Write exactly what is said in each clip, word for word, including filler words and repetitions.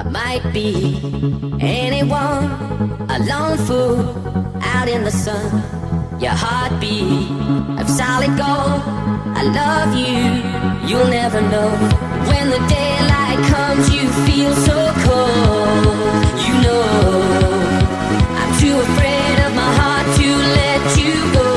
I might be anyone, a lone fool out in the sun. Your heartbeat of solid gold. I love you, you'll never know. When the daylight comes, you feel so cold. You know I'm too afraid of my heart to let you go.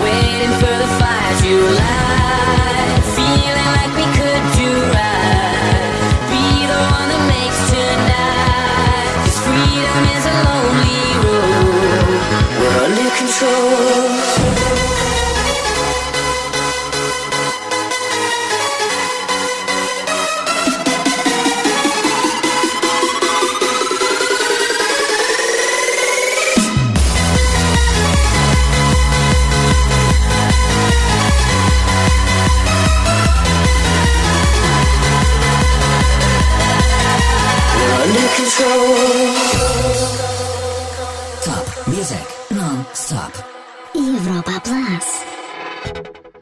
Waiting for the fire to light, feeling like we could do right. Be the one that makes tonight, 'cause freedom is a lonely road. We're under control.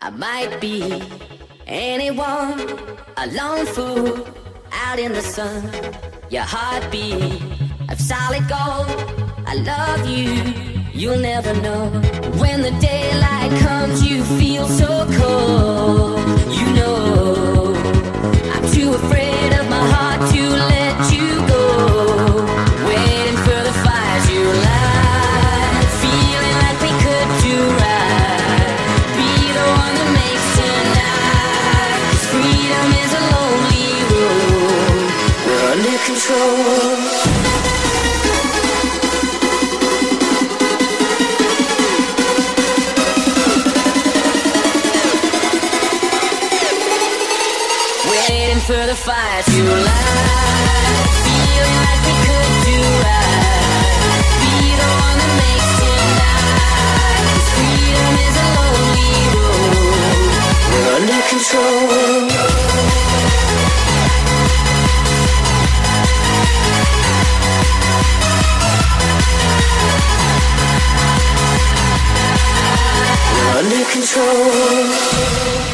I might be anyone, a lone fool out in the sun. Your heartbeat of solid gold. I love you, you'll never know. When the daylight comes, you feel so cold. You know I'm too afraid of my heart to let you go. Waiting for the fires you light, feeling like we could do right. Freedom is a lonely road. We're under control. Waiting for the fire to light, feeling like we could do right. Be the one that makes tonight, 'cause freedom is a lonely road. We're under control. We're under control.